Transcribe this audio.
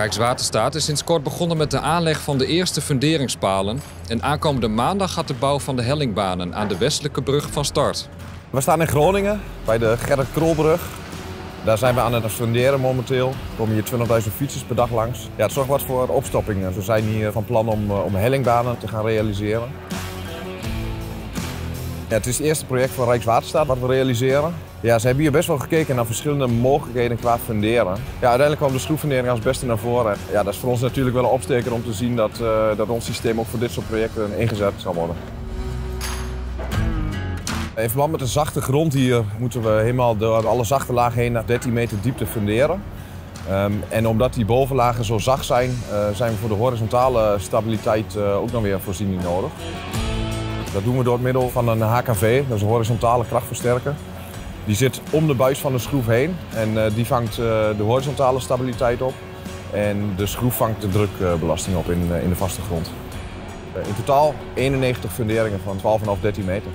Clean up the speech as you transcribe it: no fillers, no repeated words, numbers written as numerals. Rijkswaterstaat is sinds kort begonnen met de aanleg van de eerste funderingspalen. En aankomende maandag gaat de bouw van de hellingbanen aan de westelijke brug van start. We staan in Groningen bij de Gerrit Krolbrug. Daar zijn we aan het funderen momenteel. Er komen hier 20.000 fietsers per dag langs. Ja, het zorgt wat voor opstoppingen. We zijn hier van plan om hellingbanen te gaan realiseren. Ja, het is het eerste project van Rijkswaterstaat wat we realiseren. Ja, ze hebben hier best wel gekeken naar verschillende mogelijkheden qua funderen. Ja, uiteindelijk kwam de schroeffundering als beste naar voren. Ja, dat is voor ons natuurlijk wel een opsteker om te zien dat ons systeem ook voor dit soort projecten ingezet zal worden. In verband met de zachte grond hier moeten we helemaal door alle zachte lagen heen naar 13 meter diepte funderen. En omdat die bovenlagen zo zacht zijn, zijn we voor de horizontale stabiliteit ook nog weer voorziening nodig. Dat doen we door het middel van een HKV, dat is een horizontale krachtversterker. Die zit om de buis van de schroef heen en die vangt de horizontale stabiliteit op. En de schroef vangt de drukbelasting op in de vaste grond. In totaal 91 funderingen van 12,5 à 13 meter.